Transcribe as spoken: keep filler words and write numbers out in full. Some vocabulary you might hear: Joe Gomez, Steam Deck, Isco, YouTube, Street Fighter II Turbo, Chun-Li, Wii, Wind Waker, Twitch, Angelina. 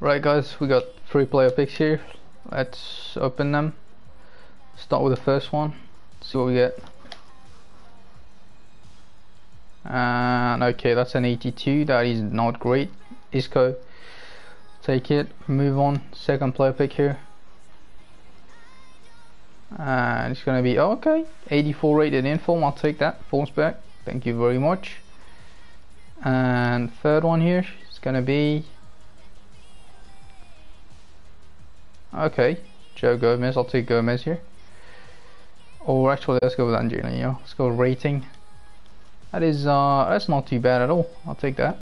Right guys, we got three player picks here. Let's open them. Start with the first one, see what we get. And okay, that's an eighty-two, that is not great. Isco, take it, move on. Second player pick here. And it's gonna be, okay, eighty-four rated inform, I'll take that, forms back, thank you very much. And third one here, it's gonna be, okay, Joe Gomez. I'll take Gomez here. Or actually, let's go with Angelina. Let's go rating. That is uh, that's not too bad at all. I'll take that.